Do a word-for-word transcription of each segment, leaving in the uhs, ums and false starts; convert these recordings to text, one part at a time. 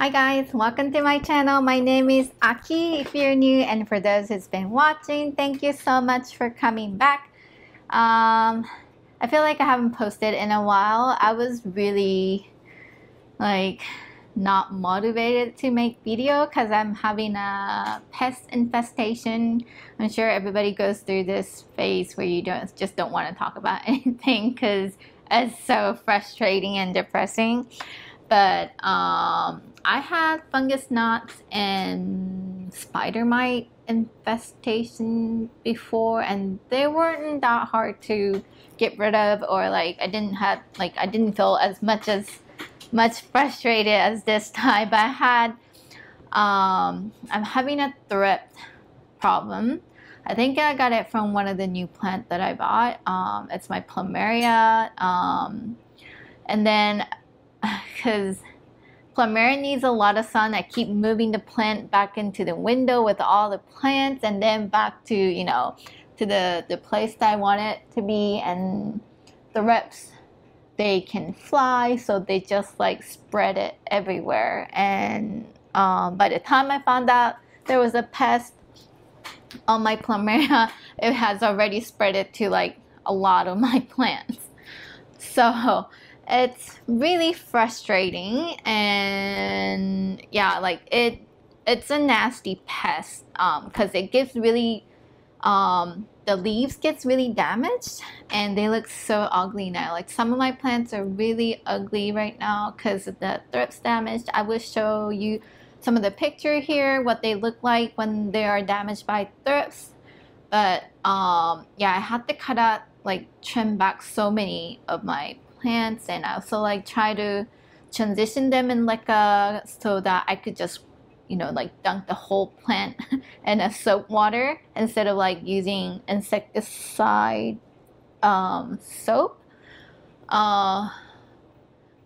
Hi guys, welcome to my channel. My name is Aki if you're new, and for those who's been watching, thank you so much for coming back. um I feel like I haven't posted in a while. I was really like not motivated to make video because I'm having a pest infestation. I'm sure everybody goes through this phase where you don't just don't want to talk about anything because it's so frustrating and depressing. But um, I had fungus knots and spider mite infestation before, and they weren't that hard to get rid of, or like I didn't have like I didn't feel as much as much frustrated as this time. But I had um, I'm having a thrift problem. I think I got it from one of the new plants that I bought. Um, it's my plumeria, um, and then. Because plumeria needs a lot of sun. I keep moving the plant back into the window with all the plants, and then back to, you know, to the, the place that I want it to be. And the thrips, they can fly, so they just like spread it everywhere. And um, by the time I found out there was a pest on my plumeria, it has already spread it to like a lot of my plants. So it's really frustrating, and yeah, like it it's a nasty pest um because it gives really um the leaves gets really damaged and they look so ugly now. Like some of my plants are really ugly right now because the thrips damaged. I will show you some of the picture here what they look like when they are damaged by thrips. But um yeah, I had to cut out, like trim back so many of my plants, and I also like try to transition them in like a so that I could just, you know, like dunk the whole plant in a soap water instead of like using insecticide um, soap. Uh,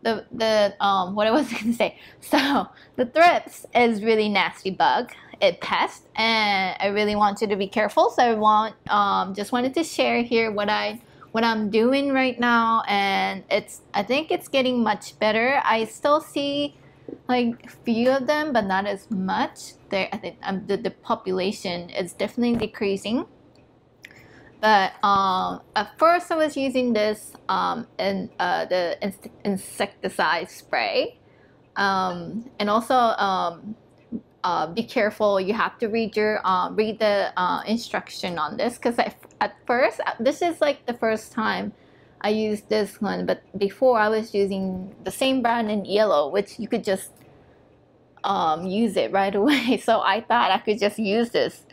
the the um what I was gonna say. So the thrips is really nasty bug. It pests, and I really want you to be careful. So I want um just wanted to share here what I. what I'm doing right now, and it's I think it's getting much better. I still see like a few of them, but not as much. There, I think um, the, the population is definitely decreasing. But um, at first I was using this um, in, uh, the in insecticide spray, um, and also um, uh, be careful. You have to read your uh, read the uh, instruction on this, because I. At first, this is like the first time I used this one, but before I was using the same brand in yellow, which you could just um, use it right away. So I thought I could just use this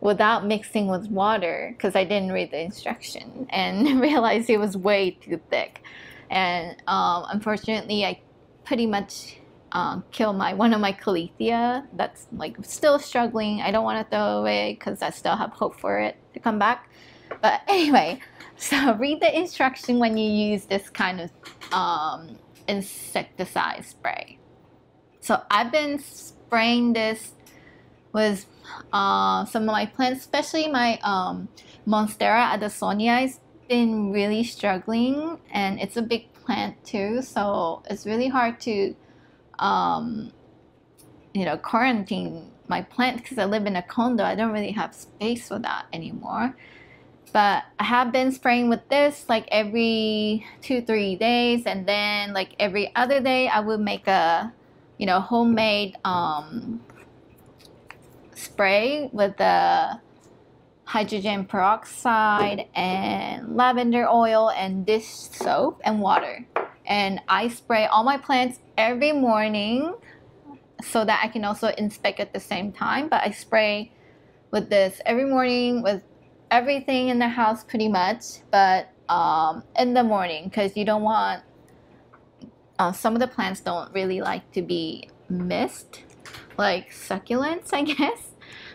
without mixing with water because I didn't read the instruction and realized it was way too thick. And um, unfortunately, I pretty much um, killed my one of my Calathea that's like still struggling. I don't want to throw away because I still have hope for it to come back. But anyway, so read the instruction when you use this kind of um, insecticide spray. So I've been spraying this with uh, some of my plants, especially my um, Monstera Adansonii has been really struggling, and it's a big plant too, so it's really hard to um, you know, quarantine my plant because I live in a condo. I don't really have space for that anymore. But I have been spraying with this like every two, three days, and then like every other day I would make a, you know, homemade um, spray with the hydrogen peroxide and lavender oil and dish soap and water. And I spray all my plants every morning, so that I can also inspect at the same time. But I spray with this every morning with everything in the house pretty much, but um, in the morning, because you don't want uh, some of the plants don't really like to be missed, like succulents, I guess.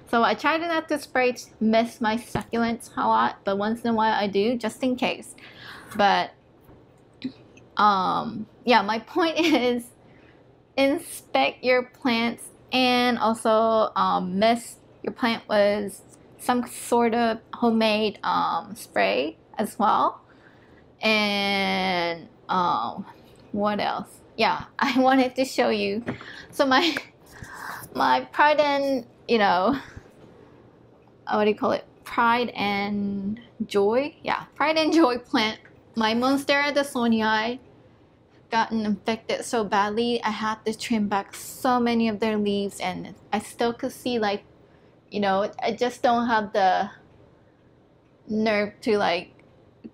So I try to not to spray mist my succulents a lot, but once in a while I do, just in case. But um, yeah, my point is inspect your plants, and also um, mist your plant with some sort of homemade um, spray as well. And um, what else? yeah, I wanted to show you. So my my pride and, you know, what do you call it? Pride and joy. Yeah, pride and joy plant. My Monstera Adansonii gotten infected so badly. I had to trim back so many of their leaves, and I still could see, like, you know, I just don't have the nerve to like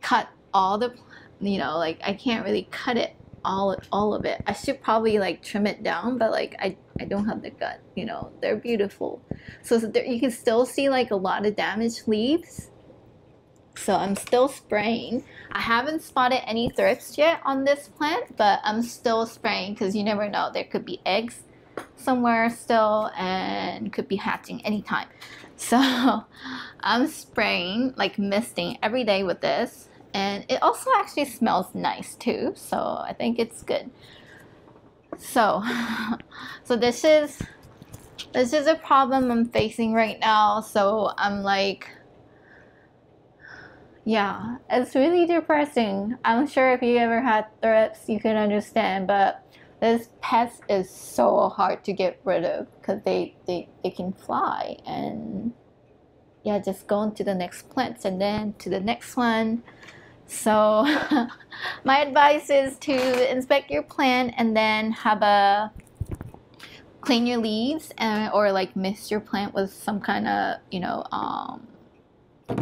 cut all the, you know, like I can't really cut it all all of it. I should probably like trim it down, but like I, I don't have the gut, you know. They're beautiful. So, so there, you can still see like a lot of damaged leaves. So I'm still spraying. I haven't spotted any thrips yet on this plant, but I'm still spraying because you never know, there could be eggs somewhere still and could be hatching anytime. So I'm spraying, like misting every day with this, and it also actually smells nice too, so I think it's good. So so this is this is a problem I'm facing right now. So I'm like, yeah, it's really depressing. I'm sure if you ever had thrips, you can understand, but this pest is so hard to get rid of because they, they, they can fly. And yeah, just going to the next plants and then to the next one. So my advice is to inspect your plant and then have a clean your leaves, and or like mist your plant with some kind of, you know, um,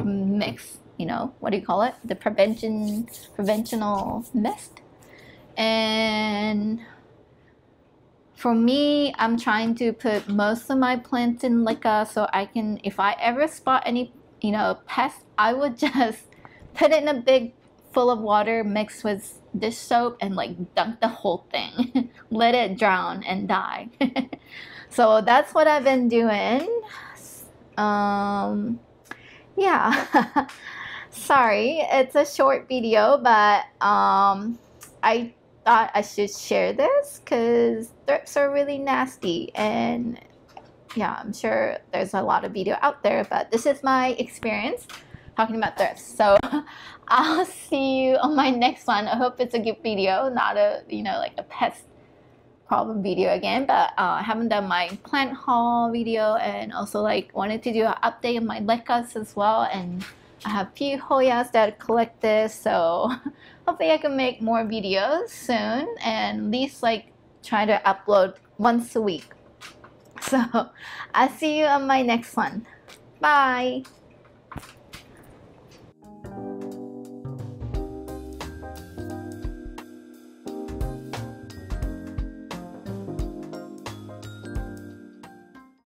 mix. You know, what do you call it? The prevention, preventional mist. And for me, I'm trying to put most of my plants in LICA, so I can, if I ever spot any, you know, pests, I would just put it in a big full of water mixed with dish soap and like dunk the whole thing. Let it drown and die. So that's what I've been doing. Um, yeah. Sorry, it's a short video, but um, I thought I should share this because thrips are really nasty, and yeah, I'm sure there's a lot of video out there, but this is my experience talking about thrips. So I'll see you on my next one. I hope it's a good video, not a, you know, like a pest problem video again, but uh, I haven't done my plant haul video, and also like wanted to do an update on my LICAs as well, and I have a few Hoyas that I collected, so hopefully I can make more videos soon, and at least like try to upload once a week. So I'll see you on my next one. Bye!